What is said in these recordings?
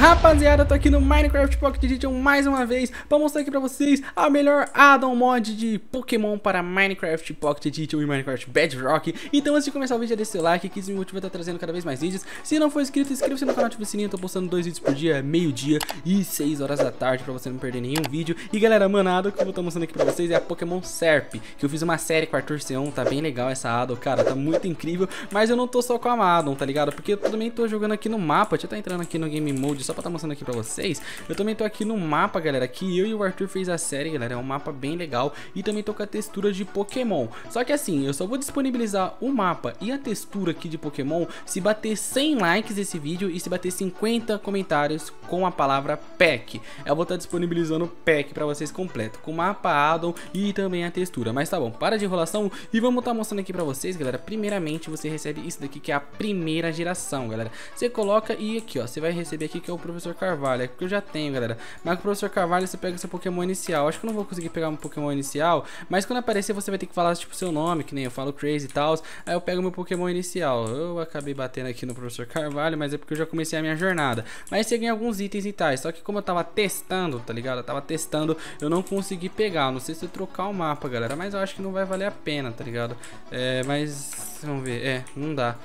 Rapaziada, eu tô aqui no Minecraft Pocket Edition mais uma vez pra mostrar aqui pra vocês a melhor add-on mod de Pokémon para Minecraft Pocket Edition e Minecraft Bedrock. Então antes de começar o vídeo, deixa seu like, que isso me motiva a estar trazendo cada vez mais vídeos. Se não for inscrito, inscreva-se no canal, ativa o sininho. Eu tô postando 2 vídeos por dia, meio-dia e 6 horas da tarde, pra você não perder nenhum vídeo. E galera, manada, o que eu vou estar mostrando aqui pra vocês é a Pokémon Serp, que eu fiz uma série com o Arthur C1, tá bem legal essa add-on, cara, tá muito incrível. Mas eu não tô só com a add-on, tá ligado? Porque eu também tô jogando aqui no mapa, deixa eu estar entrando aqui no Game Mode, só pra estar mostrando aqui pra vocês. Eu também tô aqui no mapa, galera, que eu e o Arthur fez a série, galera. É um mapa bem legal e também tô com a textura de Pokémon. Só que assim, eu só vou disponibilizar o mapa e a textura aqui de Pokémon se bater 100 likes esse vídeo e se bater 50 comentários com a palavra pack. Eu vou estar disponibilizando o pack pra vocês completo, com mapa, addon e também a textura. Mas tá bom, para de enrolação e vamos estar mostrando aqui pra vocês, galera. Primeiramente, você recebe isso daqui, que é a primeira geração, galera. Você coloca e aqui, ó, você vai receber aqui, que é o Professor Carvalho, é que eu já tenho, galera. Mas com o Professor Carvalho você pega seu Pokémon inicial. Acho que eu não vou conseguir pegar um Pokémon inicial, mas quando aparecer você vai ter que falar tipo seu nome, que nem eu falo Crazy e tal. Aí eu pego meu Pokémon inicial. Eu acabei batendo aqui no Professor Carvalho, mas é porque eu já comecei a minha jornada. Mas você ganha alguns itens e tais, só que como eu tava testando, tá ligado? Eu tava testando, eu não consegui pegar. Não sei se eu trocar o mapa, galera, mas eu acho que não vai valer a pena, tá ligado? É, mas vamos ver, não dá.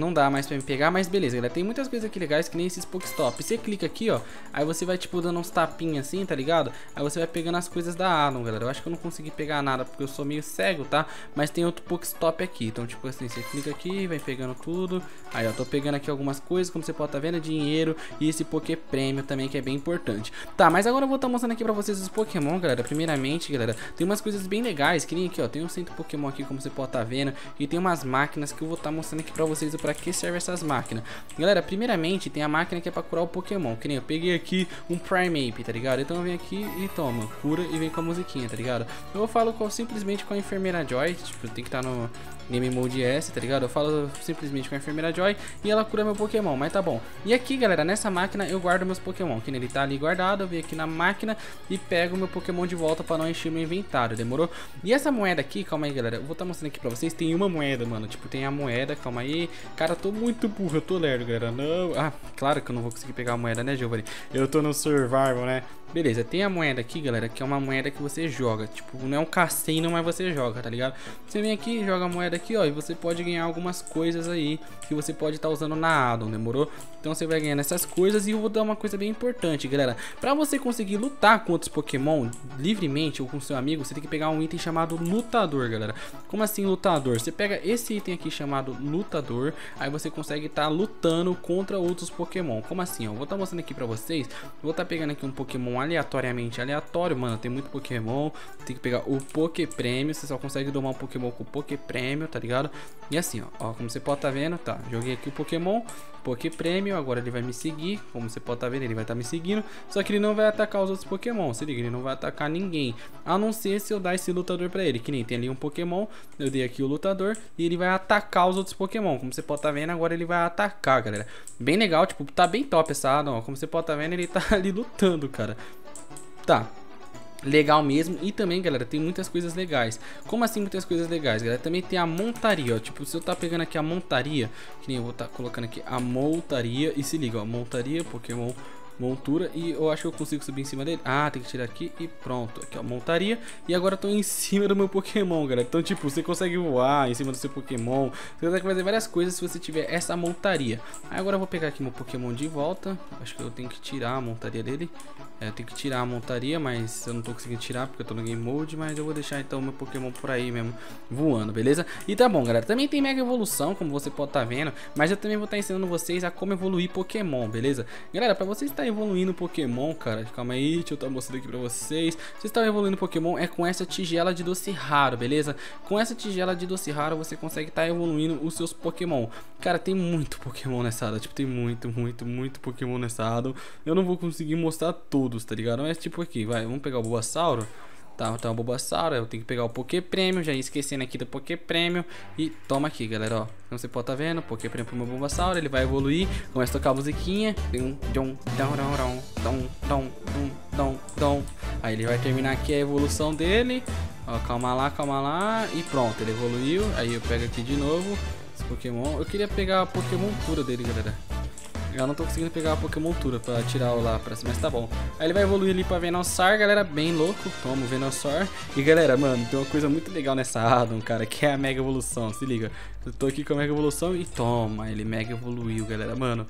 Não dá mais pra me pegar, mas beleza, galera. Tem muitas coisas aqui legais, que nem esses Pokestop. Você clica aqui, ó, aí você vai, tipo, dando uns tapinhas assim, tá ligado? Aí você vai pegando as coisas da addon, galera. Eu acho que eu não consegui pegar nada, porque eu sou meio cego, tá? Mas tem outro Pokestop aqui. Então, tipo assim, você clica aqui, vai pegando tudo. Aí, ó, tô pegando aqui algumas coisas, como você pode tá vendo, dinheiro e esse Poké Prêmio também, que é bem importante. Tá, mas agora eu vou tá mostrando aqui pra vocês os Pokémon, galera. Primeiramente, galera, tem umas coisas bem legais, que nem aqui, ó. Tem um centro Pokémon aqui, como você pode tá vendo. E tem umas máquinas que eu vou tá mostrando aqui pra vocês. Para que serve essas máquinas, galera? Primeiramente, tem a máquina que é para curar o Pokémon. Que nem eu peguei aqui um Prime Ape, tá ligado? Então eu venho aqui e toma, cura e vem com a musiquinha, tá ligado? Eu falo simplesmente com a Enfermeira Joy, tipo, tem que estar no Game Mode S, tá ligado? Eu falo simplesmente com a Enfermeira Joy e ela cura meu Pokémon, mas tá bom. E aqui, galera, nessa máquina eu guardo meus Pokémon. Que nem ele tá ali guardado, eu venho aqui na máquina e pego meu Pokémon de volta para não encher meu inventário, demorou? E essa moeda aqui, calma aí, galera, eu vou estar mostrando aqui para vocês. Tem uma moeda, mano, tipo, tem a moeda, calma aí. Cara, eu tô muito burro, eu tô lerdo, galera. Não. Ah, claro que eu não vou conseguir pegar a moeda, né, Giovanni? Eu tô no survival, né? Beleza, tem a moeda aqui, galera, que é uma moeda que você joga. Tipo, não é um cassino, mas você joga, tá ligado? Você vem aqui, joga a moeda aqui, ó, e você pode ganhar algumas coisas aí que você pode estar usando na addon, demorou? Então você vai ganhando essas coisas. E eu vou dar uma coisa bem importante, galera. Pra você conseguir lutar com outros Pokémon livremente ou com seu amigo, você tem que pegar um item chamado lutador, galera. Como assim lutador? Você pega esse item aqui chamado lutador, aí você consegue estar lutando contra outros Pokémon. Como assim, ó? Vou estar mostrando aqui pra vocês. Vou estar pegando aqui um Pokémon aleatoriamente aleatório, mano, tem muito Pokémon. Tem que pegar o Poké Prêmio. Você só consegue domar um Pokémon com o Poké Prêmio, tá ligado? E assim, ó, como você pode tá vendo, tá, joguei aqui o Pokémon Poké Prêmio, agora ele vai me seguir. Como você pode tá vendo, ele vai estar me seguindo, só que ele não vai atacar os outros Pokémon, se liga. Ele não vai atacar ninguém, a não ser se eu dar esse lutador pra ele, que nem tem ali um Pokémon. Eu dei aqui o lutador e ele vai atacar os outros Pokémon, como você pode tá vendo. Agora ele vai atacar, galera, bem legal, tipo, tá bem top essa addon, ó. Como você pode tá vendo, ele tá ali lutando, cara. Tá legal mesmo. E também, galera, tem muitas coisas legais. Como assim muitas coisas legais, galera? Também tem a montaria, ó. Tipo, se eu tá pegando aqui a montaria, que nem eu vou tá colocando aqui a montaria. E se liga, ó, montaria, Pokémon montura. E eu acho que eu consigo subir em cima dele. Ah, tem que tirar aqui e pronto. Aqui, ó, montaria. E agora eu tô em cima do meu Pokémon, galera. Então, tipo, você consegue voar em cima do seu Pokémon. Você consegue fazer várias coisas se você tiver essa montaria. Aí agora eu vou pegar aqui meu Pokémon de volta. Acho que eu tenho que tirar a montaria dele. É, eu tenho que tirar a montaria, mas eu não tô conseguindo tirar porque eu tô no Game Mode. Mas eu vou deixar, então, meu Pokémon por aí mesmo voando, beleza? E tá bom, galera. Também tem Mega Evolução, como você pode tá vendo. Mas eu também vou tá ensinando vocês a como evoluir Pokémon, beleza? Galera, pra vocês tá evoluindo Pokémon, cara, calma aí, deixa eu estar mostrando aqui pra vocês. Vocês estão evoluindo Pokémon é com essa tigela de doce raro, beleza? Com essa tigela de doce raro você consegue estar evoluindo os seus Pokémon. Cara, tem muito Pokémon nessa addon, tipo, tem muito Pokémon nessa addon. Eu não vou conseguir mostrar todos, tá ligado? Mas tipo aqui, vai, vamos pegar o Bulbasauro. Tá, o Bomba Saura, eu tenho que pegar o Poké Prêmio, já ia esquecendo aqui do Poké Prêmio. E toma aqui, galera, ó, como você pode tá vendo, Poké Prêmio pro meu Bomba Saura, ele vai evoluir, começa a tocar a musiquinha. Aí ele vai terminar aqui a evolução dele. Ó, calma lá, e pronto, ele evoluiu. Aí eu pego aqui de novo esse Pokémon. Eu queria pegar a Pokémon pura dele, galera. Eu não tô conseguindo pegar a Pokémon Tura pra tirar o lá pra cima, mas tá bom. Aí ele vai evoluir ali pra Venusaur, galera, bem louco. Toma o Venusaur. E galera, mano, tem uma coisa muito legal nessa addon, cara, que é a Mega Evolução, se liga. Eu tô aqui com a Mega Evolução e toma, ele Mega Evoluiu, galera, mano.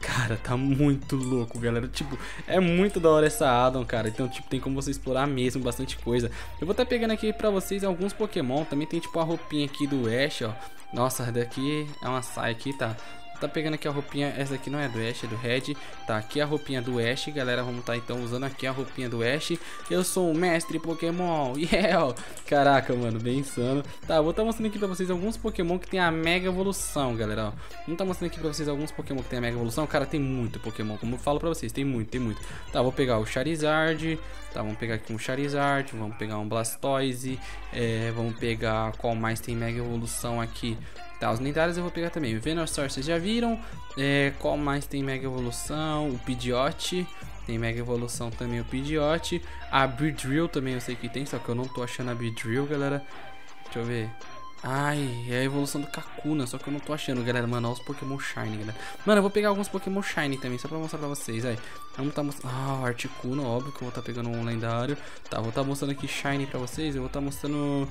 Cara, tá muito louco, galera. Tipo, é muito da hora essa addon, cara. Então, tipo, tem como você explorar mesmo bastante coisa. Eu vou estar pegando aqui pra vocês alguns Pokémon. Também tem, tipo, a roupinha aqui do Ash, ó. Nossa, daqui é uma saia aqui, tá? Tá pegando aqui a roupinha, essa aqui não é do Ash, é do Red. Tá, aqui a roupinha do Ash, galera, vamos tá então usando aqui a roupinha do Ash. Eu sou o mestre Pokémon, yeah! Caraca, mano, bem insano. Tá, vou tá mostrando aqui pra vocês alguns Pokémon que tem a Mega Evolução, galera, ó. Vamos tá mostrando aqui pra vocês alguns Pokémon que tem a Mega Evolução. Cara, tem muito Pokémon, como eu falo pra vocês, tem muito, tem muito. Tá, vou pegar o Charizard, tá, vamos pegar aqui um Charizard, vamos pegar um Blastoise, vamos pegar qual mais tem Mega Evolução aqui. Tá, os lendários eu vou pegar também. O Venusaur vocês já viram. Qual mais tem Mega Evolução? O Pidgeot. Tem Mega Evolução também o Pidgeot. A Beedrill também eu sei que tem, só que eu não tô achando a Beedrill, galera. Deixa eu ver. Ai, é a evolução do Kakuna, só que eu não tô achando, galera. Mano, olha os Pokémon Shiny, galera. Mano, eu vou pegar alguns Pokémon Shiny também, só pra mostrar pra vocês, aí. Vamos tá mostrando... Ah, o Articuno, óbvio que eu vou tá pegando um lendário. Tá, vou tá mostrando aqui Shiny pra vocês. Eu vou tá mostrando...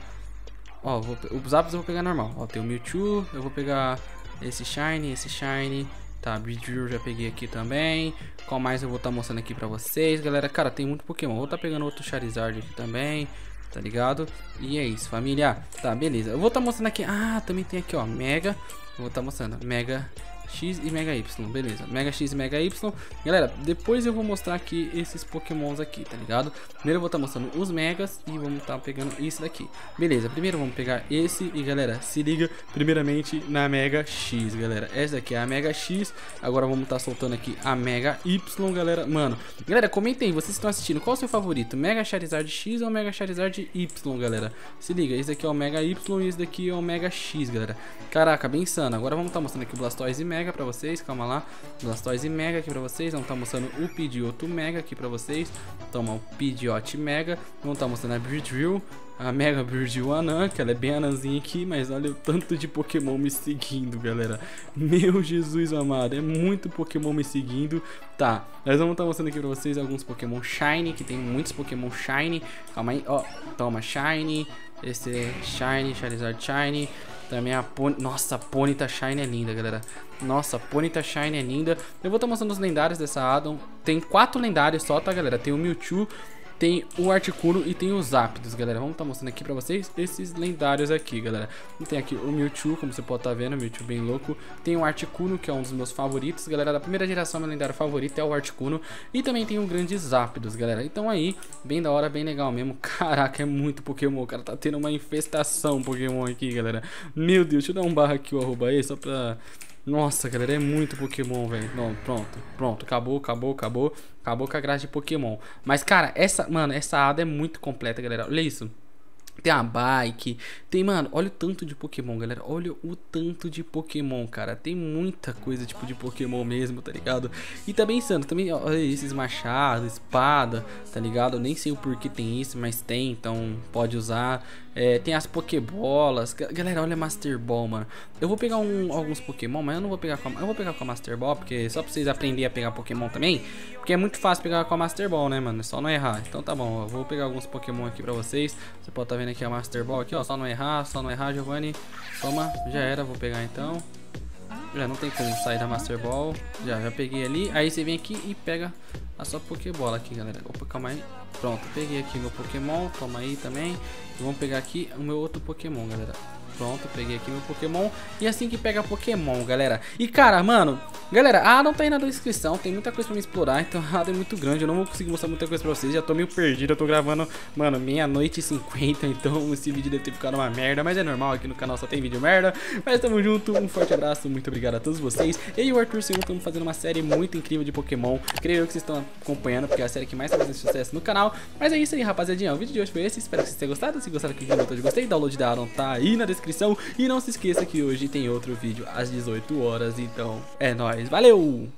Ó, os Zapdos eu vou pegar normal. Ó, tem o Mewtwo, eu vou pegar esse Shiny, esse Shiny. Tá, Beedrill eu já peguei aqui também. Qual mais eu vou estar mostrando aqui pra vocês, galera? Cara, tem muito Pokémon. Vou estar pegando outro Charizard aqui também, tá ligado? E é isso, família. Tá, beleza. Eu vou estar mostrando aqui... Ah, também tem aqui, ó, Mega. Eu vou estar mostrando Mega X e Mega Y, beleza, Mega X e Mega Y. Galera, depois eu vou mostrar aqui esses Pokémons aqui, tá ligado? Primeiro eu vou estar mostrando os Megas e vamos estar pegando isso daqui. Beleza, primeiro vamos pegar esse e galera, se liga primeiramente na Mega X, galera. Essa aqui é a Mega X, agora vamos estar soltando aqui a Mega Y, galera. Mano, galera, comentem aí, vocês estão assistindo, qual é o seu favorito? Mega Charizard X ou Mega Charizard Y, galera? Se liga, esse aqui é o Mega Y e esse daqui é o Mega X, galera. Caraca, bem insano. Agora vamos estar mostrando aqui o Blastoise e Mega pra vocês, calma lá, Blastoise Mega aqui pra vocês, vamos tá mostrando o Pidgeot Mega aqui pra vocês, toma o Pidgeot Mega, vamos tá mostrando a Beedrill, a Mega Beedrill Anã, que ela é bem anãzinha aqui, mas olha o tanto de Pokémon me seguindo, galera, meu Jesus amado, é muito Pokémon me seguindo. Tá, nós vamos tá mostrando aqui pra vocês alguns Pokémon Shiny, que tem muitos Pokémon Shiny, calma aí, ó, toma Shiny, esse é Shiny, Charizard Shiny. Também a Ponyta. Nossa, a Ponyta Shiny é linda, galera. Nossa, a Ponyta Shiny é linda. Eu vou estar mostrando os lendários dessa addon. Tem 4 lendários só, tá, galera? Tem o Mewtwo, tem o Articuno e tem os Zapdos, galera. Vamos estar mostrando aqui pra vocês esses lendários aqui, galera. Tem aqui o Mewtwo, como você pode estar vendo, o Mewtwo bem louco. Tem o Articuno, que é um dos meus favoritos, galera. Da primeira geração, meu lendário favorito é o Articuno. E também tem o grande Zapdos, galera. Então aí, bem da hora, bem legal mesmo. Caraca, é muito Pokémon, cara. Tá tendo uma infestação Pokémon aqui, galera. Meu Deus, deixa eu dar um barra aqui, o arroba aí, só pra... Nossa, galera, é muito Pokémon, velho. Não, pronto, pronto, acabou, acabou, acabou. Acabou com a graça de Pokémon. Mas, cara, essa, mano, essa addon é muito completa, galera. Olha isso. Tem a bike, tem, mano, olha o tanto de Pokémon, galera, olha o tanto de Pokémon, cara, tem muita coisa tipo de Pokémon mesmo, tá ligado? E tá bem insano, também, olha esses machados, espada, tá ligado? Eu nem sei o porquê tem isso, mas tem, então pode usar, tem as Pokébolas, galera, olha a Master Ball, mano. Eu vou pegar alguns Pokémon, mas eu não vou pegar com a, eu vou pegar com a Master Ball, porque só pra vocês aprenderem a pegar Pokémon também, porque é muito fácil pegar com a Master Ball, né, mano, é só não errar. Então tá bom, eu vou pegar alguns Pokémon aqui pra vocês, você pode tá vendo aqui a Master Ball aqui, ó, só não errar, Giovanni. Toma, já era, vou pegar então. Já não tem como sair da Master Ball. Já peguei ali. Aí você vem aqui e pega a sua Pokébola aqui, galera. Opa, calma aí. Pronto, peguei aqui meu Pokémon, toma aí também. E vamos pegar aqui o meu outro Pokémon, galera. Pronto, peguei aqui meu Pokémon. E assim que pega Pokémon, galera. E cara, mano, galera, a addon tá aí na descrição. Tem muita coisa pra me explorar, então a addon é muito grande. Eu não vou conseguir mostrar muita coisa pra vocês, já tô meio perdido. Eu tô gravando, mano, 00:50. Então esse vídeo deve ter ficado uma merda, mas é normal, aqui no canal só tem vídeo merda. Mas tamo junto, um forte abraço, muito obrigado a todos vocês. Eu e o Arthur C1 estamos fazendo uma série muito incrível de Pokémon. Creio eu que vocês estão acompanhando, porque é a série que mais tá fazendo sucesso no canal. Mas é isso aí, rapaziadinha, o vídeo de hoje foi esse. Espero que vocês tenham gostado, se gostaram aqui do vídeo, gostei. Download da addon tá aí na descrição. E não se esqueça que hoje tem outro vídeo às 18 horas, então é nóis, valeu!